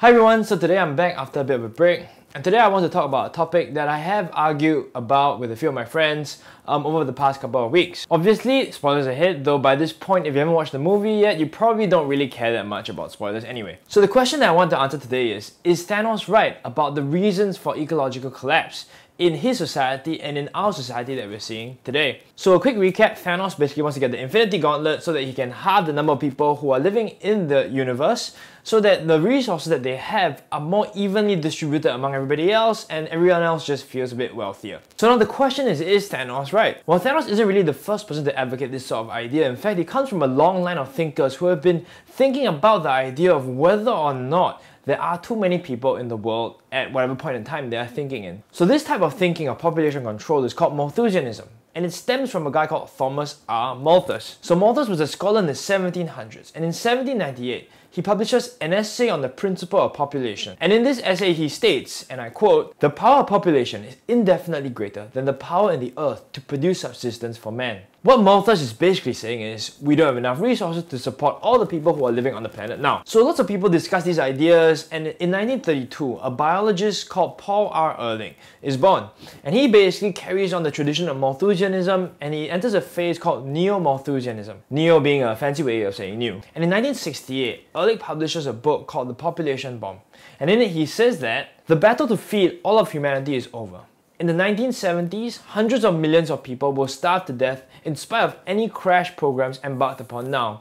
Hi everyone, so today I'm back after a bit of a break, and today I want to talk about a topic that I have argued about with a few of my friends over the past couple of weeks. Obviously, spoilers ahead, though by this point, if you haven't watched the movie yet, you probably don't really care that much about spoilers anyway. So the question that I want to answer today is Thanos right about the reasons for ecological collapse in his society and in our society that we're seeing today? So a quick recap, Thanos basically wants to get the Infinity Gauntlet so that he can halve the number of people who are living in the universe so that the resources that they have are more evenly distributed among everybody else and everyone else just feels a bit wealthier. So now the question is Thanos right? Well, Thanos isn't really the first person to advocate this sort of idea. In fact, he comes from a long line of thinkers who have been thinking about the idea of whether or not there are too many people in the world at whatever point in time they are thinking in. So this type of thinking of population control is called Malthusianism, and it stems from a guy called Thomas R. Malthus. So Malthus was a scholar in the 1700s, and in 1798, he publishes an essay on the principle of population. And in this essay, he states, and I quote, "The power of population is indefinitely greater than the power in the earth to produce subsistence for man." What Malthus is basically saying is, we don't have enough resources to support all the people who are living on the planet now. So lots of people discuss these ideas, and in 1932, a biologist called Paul R. Ehrlich is born. And he basically carries on the tradition of Malthusianism, and he enters a phase called Neo-Malthusianism. Neo being a fancy way of saying new. And in 1968, Ehrlich publishes a book called The Population Bomb. And in it, he says that the battle to feed all of humanity is over. In the 1970s, hundreds of millions of people will starve to death in spite of any crash programs embarked upon now.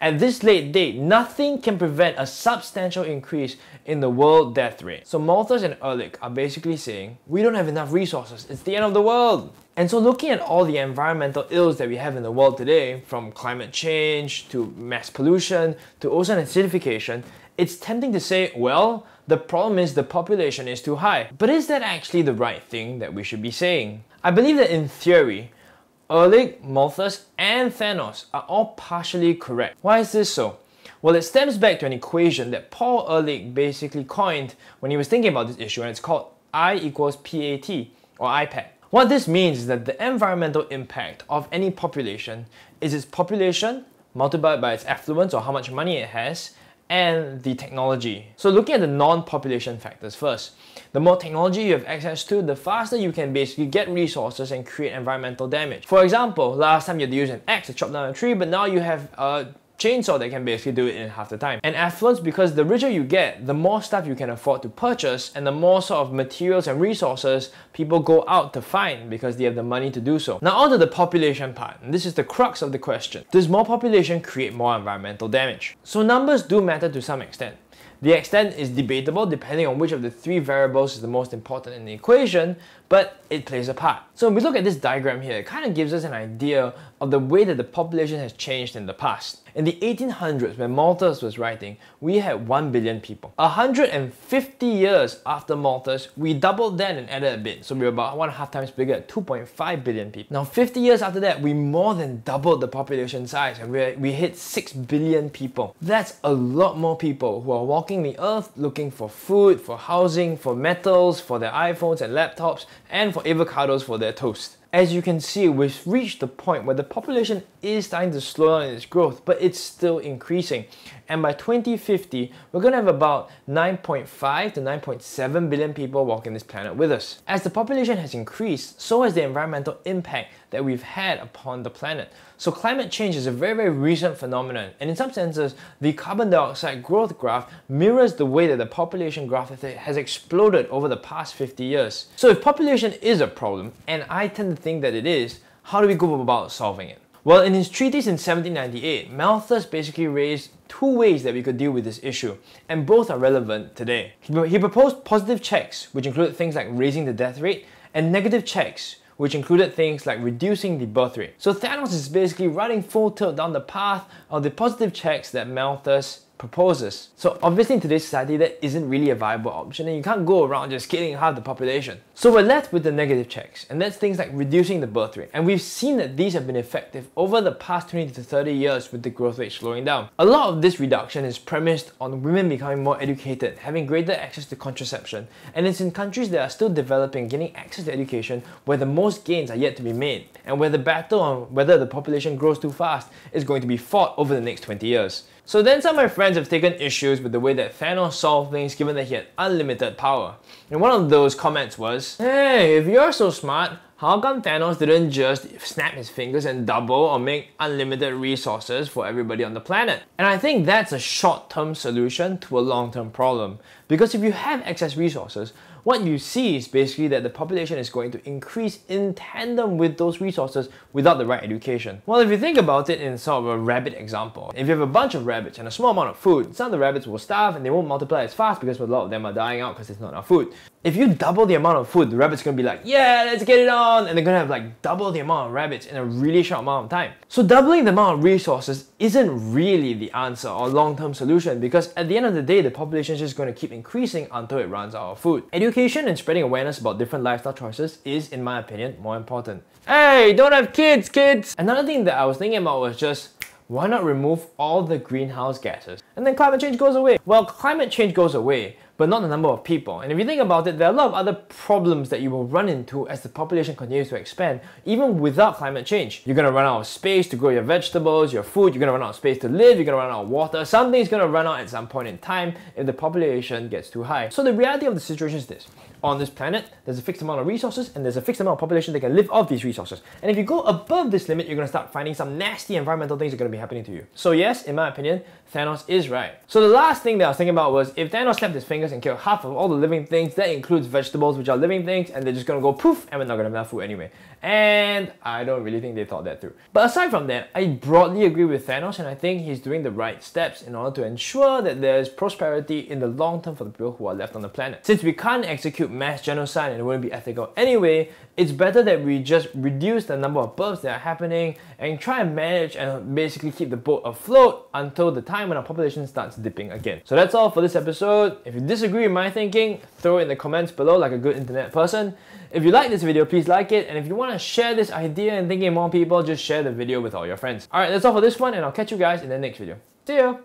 At this late date, nothing can prevent a substantial increase in the world death rate. So Malthus and Ehrlich are basically saying, we don't have enough resources, it's the end of the world. And so looking at all the environmental ills that we have in the world today, from climate change, to mass pollution, to ozone acidification, it's tempting to say, well, the problem is the population is too high. But is that actually the right thing that we should be saying? I believe that in theory, Ehrlich, Malthus, and Thanos are all partially correct. Why is this so? Well, it stems back to an equation that Paul Ehrlich basically coined when he was thinking about this issue, and it's called I equals PAT, or IPAT. What this means is that the environmental impact of any population is its population multiplied by its affluence, or how much money it has, and the technology. So looking at the non-population factors first, the more technology you have access to, the faster you can basically get resources and create environmental damage. For example, last time you had to use an axe to chop down a tree, but now you have a chainsaw that can basically do it in half the time. And affluence, because the richer you get, the more stuff you can afford to purchase, and the more sort of materials and resources people go out to find because they have the money to do so. Now onto the population part, and this is the crux of the question. Does more population create more environmental damage? So numbers do matter to some extent. The extent is debatable depending on which of the three variables is the most important in the equation, but it plays a part. So when we look at this diagram here, it kind of gives us an idea of the way that the population has changed in the past. In the 1800s, when Malthus was writing, we had 1 billion people. 150 years after Malthus, we doubled that and added a bit, so we were about 1.5 times bigger at 2.5 billion people. Now 50 years after that, we more than doubled the population size, and we hit 6 billion people. That's a lot more people who are walking the earth looking for food, for housing, for metals, for their iPhones and laptops, and for avocados for their toast. As you can see, we've reached the point where the population is starting to slow down in its growth, but it's still increasing. And by 2050, we're going to have about 9.5 to 9.7 billion people walking this planet with us. As the population has increased, so has the environmental impact that we've had upon the planet. So climate change is a very, very recent phenomenon, and in some senses, the carbon dioxide growth graph mirrors the way that the population graph has exploded over the past 50 years. So if population is a problem, and I tend to think that it is, how do we go about solving it? Well, in his treatise in 1798, Malthus basically raised two ways that we could deal with this issue, and both are relevant today. He proposed positive checks, which included things like raising the death rate, and negative checks, which included things like reducing the birth rate. So Thanos is basically running full tilt down the path of the positive checks that Malthus proposes. So obviously in today's society, that isn't really a viable option, and you can't go around just killing half the population. So we're left with the negative checks, and that's things like reducing the birth rate. And we've seen that these have been effective over the past 20 to 30 years with the growth rate slowing down. A lot of this reduction is premised on women becoming more educated, having greater access to contraception, and it's in countries that are still developing, gaining access to education, where the most gains are yet to be made, and where the battle on whether the population grows too fast is going to be fought over the next 20 years. So then some of my friends have taken issues with the way that Thanos solved things given that he had unlimited power. And one of those comments was, "Hey, if you're so smart, how come Thanos didn't just snap his fingers and double or make unlimited resources for everybody on the planet?" And I think that's a short-term solution to a long-term problem. Because if you have excess resources, what you see is basically that the population is going to increase in tandem with those resources without the right education. Well, if you think about it in sort of a rabbit example, if you have a bunch of rabbits and a small amount of food, some of the rabbits will starve and they won't multiply as fast because a lot of them are dying out because there's not enough food. If you double the amount of food, the rabbit's gonna be like, "Yeah, let's get it on!" And they're gonna have like double the amount of rabbits in a really short amount of time. So doubling the amount of resources isn't really the answer or long-term solution because at the end of the day, the population is just gonna keep increasing until it runs out of food. Education and spreading awareness about different lifestyle choices is, in my opinion, more important. Hey, don't have kids, kids! Another thing that I was thinking about was just, why not remove all the greenhouse gases? And then climate change goes away. Well, climate change goes away, but not the number of people. And if you think about it, there are a lot of other problems that you will run into as the population continues to expand, even without climate change. You're gonna run out of space to grow your vegetables, your food, you're gonna run out of space to live, you're gonna run out of water, something's gonna run out at some point in time if the population gets too high. So the reality of the situation is this. On this planet, there's a fixed amount of resources and there's a fixed amount of population that can live off these resources. And if you go above this limit, you're gonna start finding some nasty environmental things that are gonna be happening to you. So yes, in my opinion, Thanos is right. So the last thing that I was thinking about was if Thanos snapped his fingers and killed half of all the living things, that includes vegetables, which are living things, and they're just gonna go poof, and we're not gonna have enough food anyway. And I don't really think they thought that through. But aside from that, I broadly agree with Thanos, and I think he's doing the right steps in order to ensure that there's prosperity in the long term for the people who are left on the planet. Since we can't execute mass genocide and it wouldn't be ethical anyway, it's better that we just reduce the number of births that are happening and try and manage and basically keep the boat afloat until the time when our population starts dipping again. So that's all for this episode. If you disagree with my thinking, throw it in the comments below like a good internet person. If you like this video, please like it, and if you want to share this idea and thinking more people, just share the video with all your friends. Alright, that's all for this one, and I'll catch you guys in the next video. See ya!